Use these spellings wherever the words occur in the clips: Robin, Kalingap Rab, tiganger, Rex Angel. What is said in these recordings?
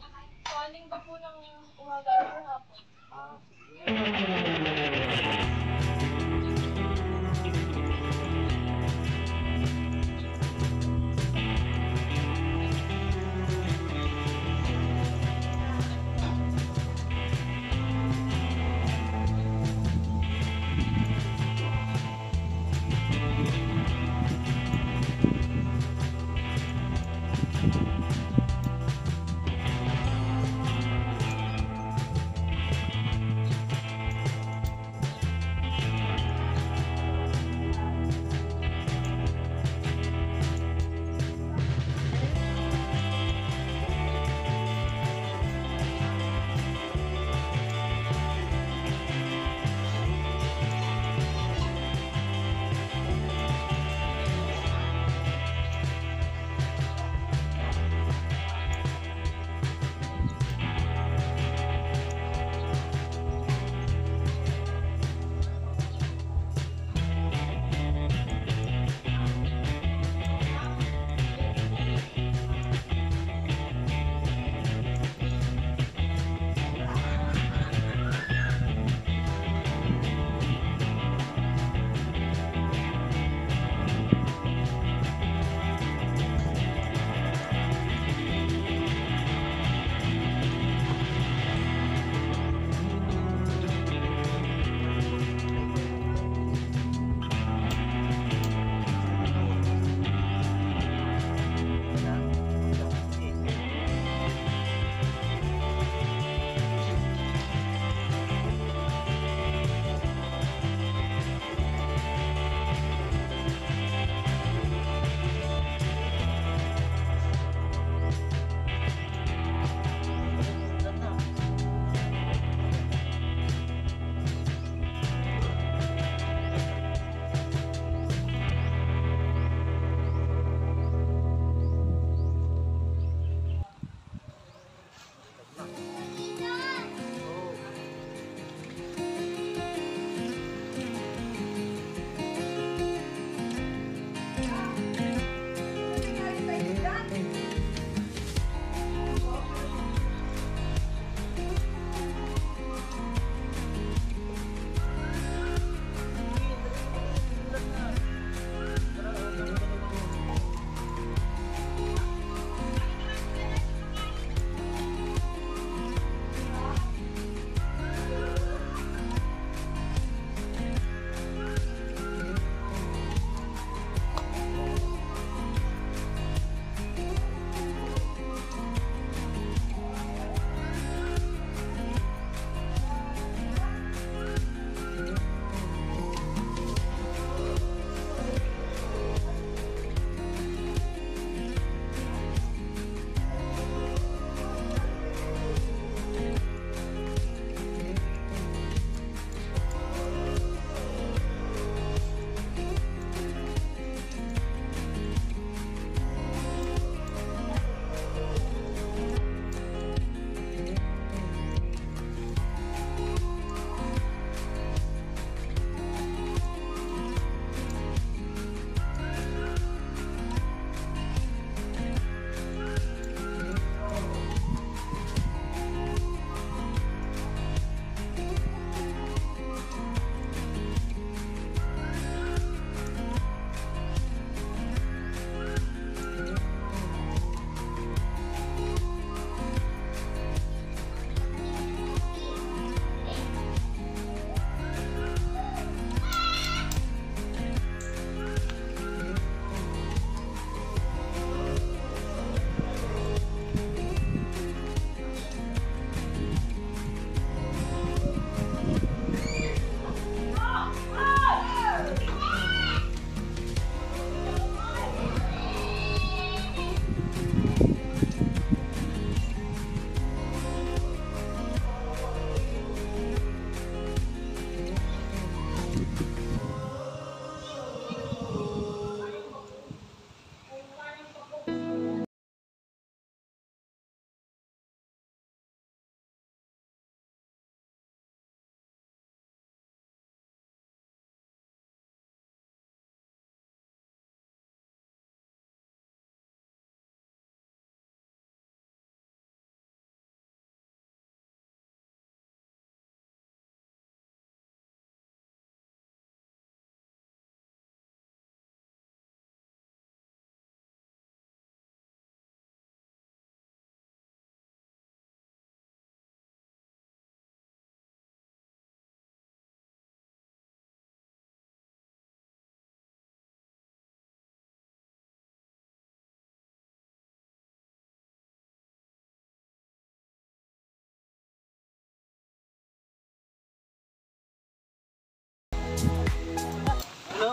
Kaling ba po ng umaga or hapon?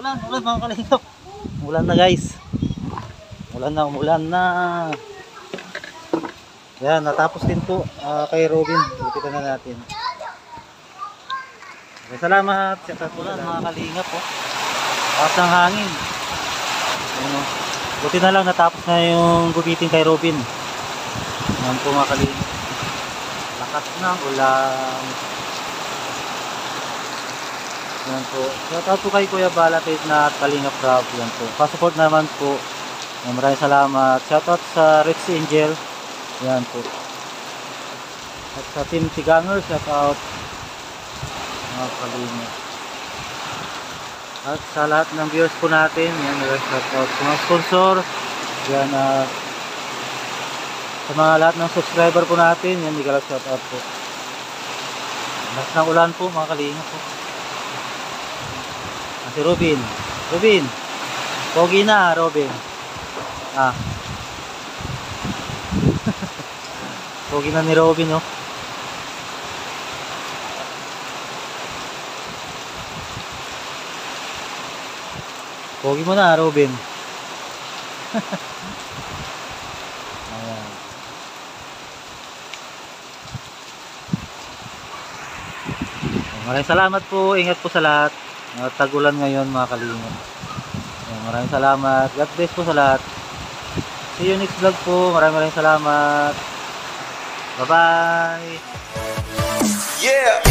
ulan mga kalingap. Ulan na guys. Umulan na. Yan, natapos din po kay Robin. Ipitan na natin. Okay, salamat. Ulan mga kalingap po. Taas ng hangin. Buti na lang natapos na yung gubitin kay Robin. Yan po mga kalingap. Lakas ng ulan. Yan po. Shoutout po kay Kuya Balatit na Kalingap Rob. Yan po. Pasuport naman po. Maraming salamat. Shoutout sa Rex Angel. Yan po. At sa Team Tiganger, shoutout. Mga Kalingap. At sa lahat ng viewers po natin, yan, shoutout sa mga sponsor. Yan, sa mga lahat ng subscriber po natin, yan, bigalang shoutout po. Mas ng ulan po, mga Kalingap po. Si Robin. Pogi na, Robin. Pogi na ni Robin, oh. Pogi mo na, Robin. Ayan. Maraming salamat po. Ingat po sa lahat. Tagulan ngayon mga kalingap. Maraming salamat. God bless po sa lahat. See you next vlog po. Maraming salamat. Bye bye. Yeah.